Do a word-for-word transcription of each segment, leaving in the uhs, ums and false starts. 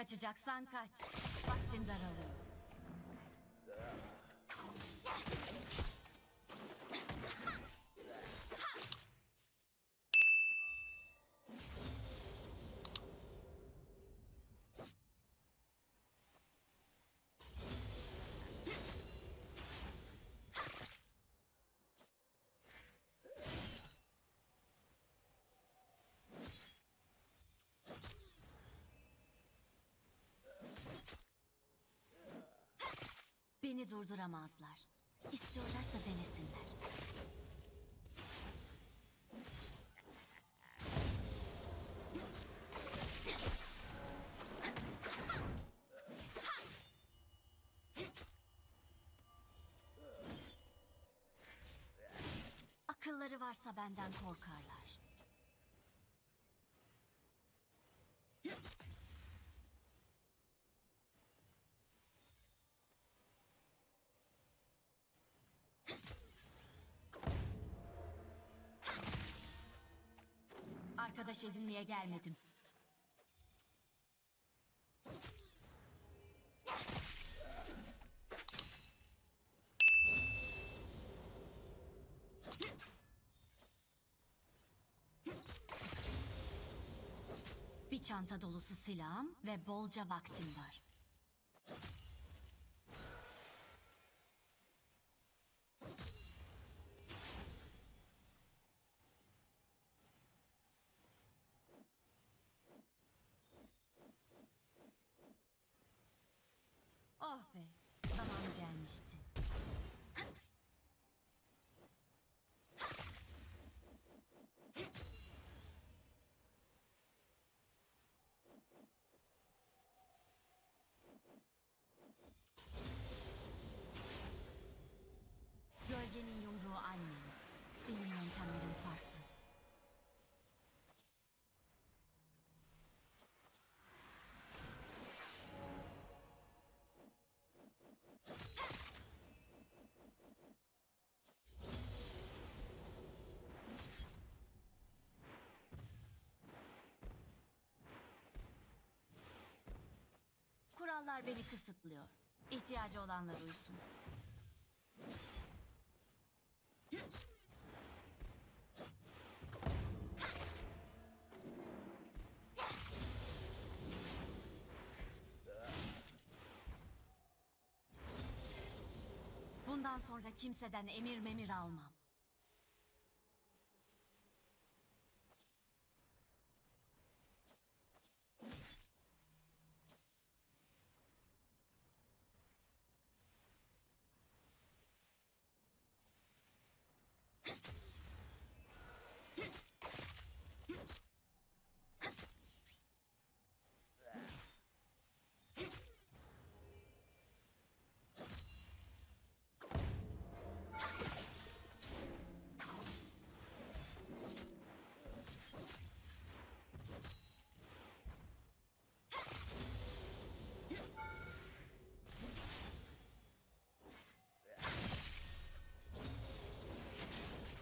Kaçacaksan kaç. Vaktin daralıyor. Beni durduramazlar. İstiyorlarsa denesinler. Akılları varsa benden korkarlar. Arkadaş edinmeye gelmedim. Bir çanta dolusu silahım ve bolca vaktim var. Oh be, zamanı gelmişti. Gölgenin yumruğu annem. Benim yöntemlerim farklı. Kurallar beni kısıtlıyor. İhtiyacı olanlar uysun. Bundan sonra kimseden emir memir almam.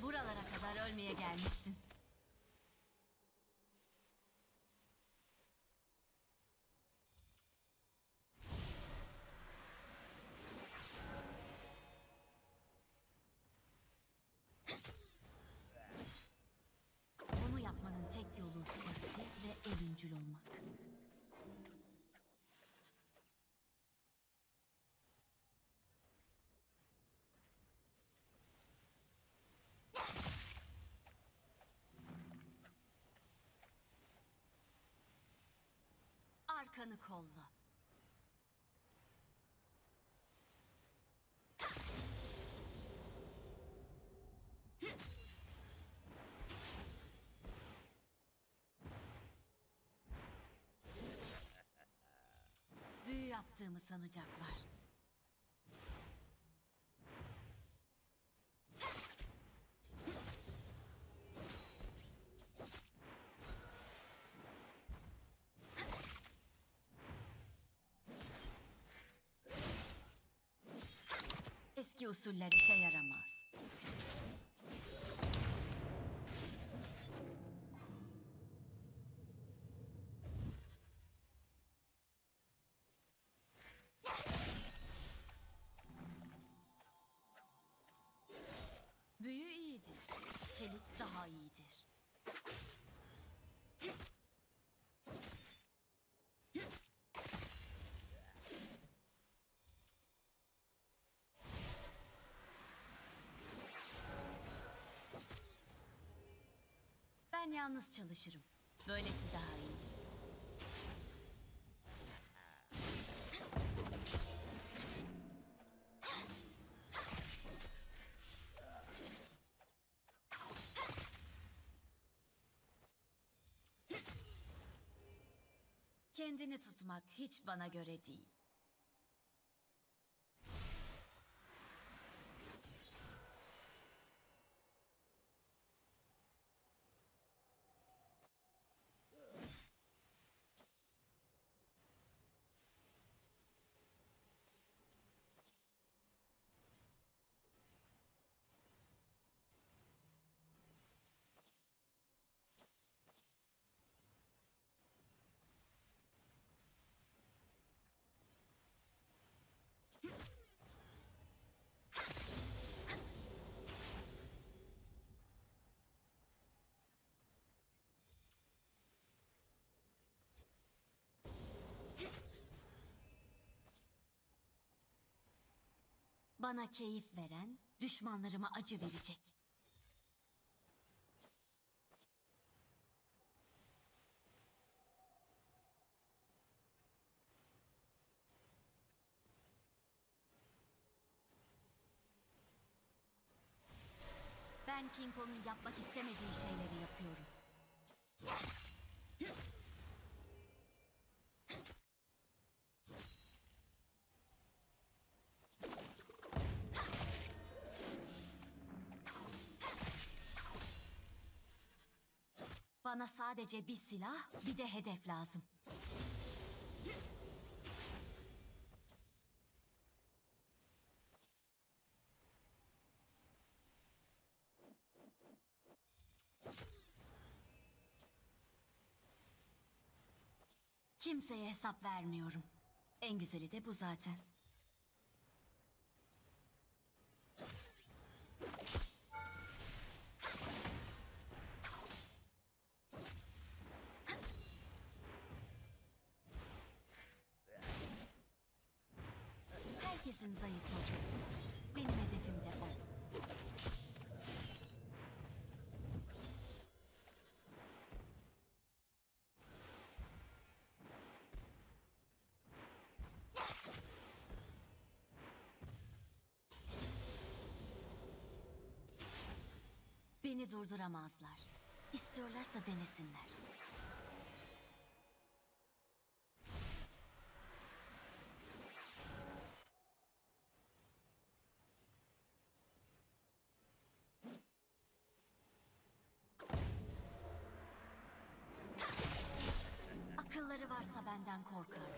Buralara kadar ölmeye gelmişsin. Bunu yapmanın tek yolu sessiz ve ölümcül olmak. Arkanı kolla. Büyü yaptığımı sanacaklar. Eski usuller işe yaramaz. Ben yalnız çalışırım. Böylesi daha iyi. Kendini tutmak hiç bana göre değil. Bana keyif veren, düşmanlarıma acı verecek. Ben King Kong'un yapmak istemediği şeyleri yapıyorum. Bana sadece bir silah, bir de hedef lazım. Kimseye hesap vermiyorum. En güzeli de bu zaten. Herkesin zayıf noktası. Benim hedefim de o. Beni durduramazlar. İstiyorlarsa denesinler. Akılları varsa benden korkarlar.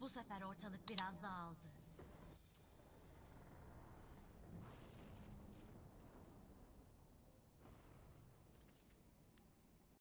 Bu sefer ortalık biraz dağıldı.